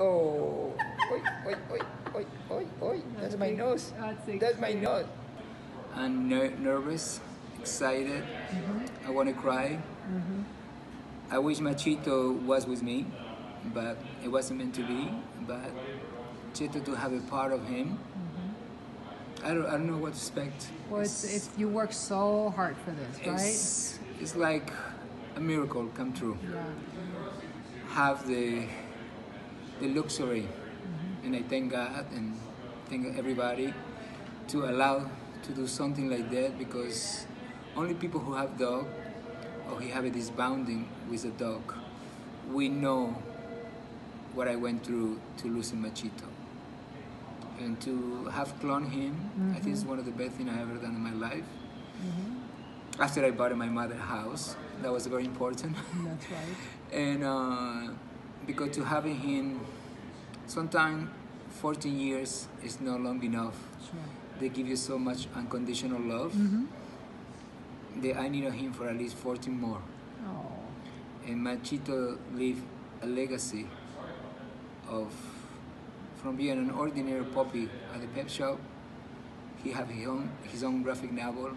Oh, oi, oi, oi, oi, oi, oi. That's my nose. That's my nose. I'm nervous, excited. I want to cry. I wish Machito was with me, but it wasn't meant to be. But Machito to have a part of him. I don't know what to expect. Well, it's you work so hard for this, right? It's like a miracle come true. Yeah. Have the luxury, and I thank God and thank everybody to allow to do something like that, because only people who have dog or who have a disbanding with a dog, we know what I went through to losing Machito. And to have cloned him, I think it's one of the best things I've ever done in my life. After I bought my mother's house, that was very important. That's right. And because to having him, sometimes 14 years is not long enough. Sure. They give you so much unconditional love. I needed him for at least 14 more. Oh. And Machito leave a legacy of from being an ordinary puppy at the pet shop. He have his own graphic novel,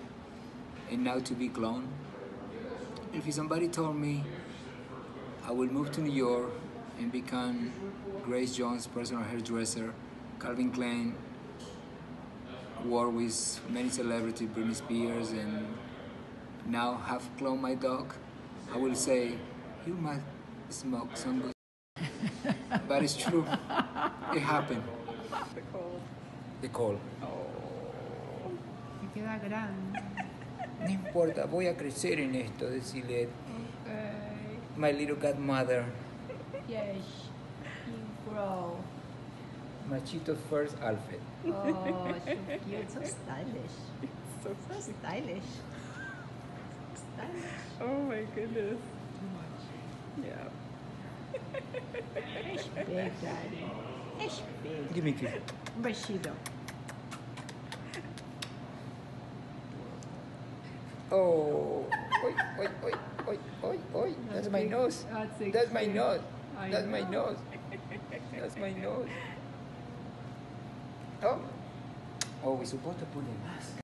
and now to be cloned. If somebody told me I will move to New York and become Grace Jones, personal hairdresser, Calvin Klein, war with many celebrities, Britney Spears, and now have cloned my dog, I will say, you might smoke some good. But it's true. It happened. The cold. The cold. Oh. Me queda grande. No importa, voy a crecer en esto, decirle. Okay. My little godmother. Yes, you grow. Machito's first outfit. Oh, so cute, so stylish. So stylish. Stylish. Oh my goodness. Too much. Yeah. It's big, daddy. It's big. Give me a kiss. Machito. Oh, oi, oi, oi, oi, oi, oi. That's my nose. That's my nose. That's my nose. That's my nose. Oh, oh, we're supposed to put a mask.